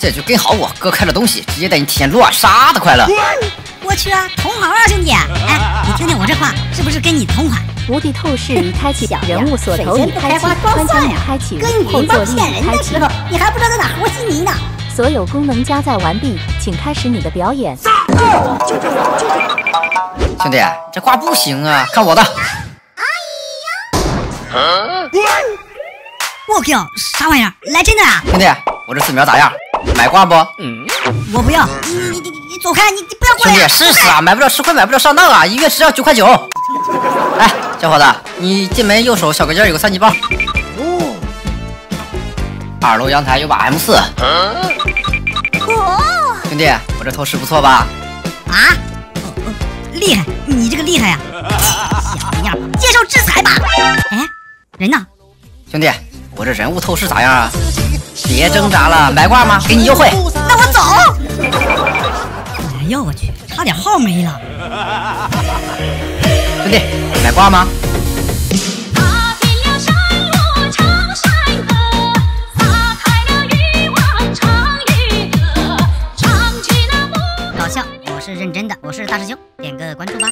这就跟好我哥开了东西，直接带你体验撸啊杀的快乐。我去啊，同行啊兄弟！哎，你听听我这话，是不是跟你同款？无敌透视已开启，人物锁头已开启，穿墙已开启，后座已开启。你还不知道在哪和稀泥呢？所有功能加载完毕，请开始你的表演。兄弟，这话不行啊，看我的！哎呀！我靠，啥玩意儿？来真的啊！兄弟，我这四苗咋样？买挂不？我不要，你走开，你不要过来！兄弟，试试啊，买不了吃亏，买不了上当啊，一月只要9.9。哎，小伙子，你进门右手小隔间有个3级包。哦。2楼阳台有把 M4。哦。兄弟，我这透视不错吧？啊？厉害，你这个厉害呀！小样，接受制裁吧！哎，人呢？兄弟，我这人物透视咋样啊？别挣扎了，买挂吗？给你优惠。那我走。哎呦我去，差点号没了。兄弟，买挂吗？搞笑，我是认真的，我是大师兄，点个关注吧。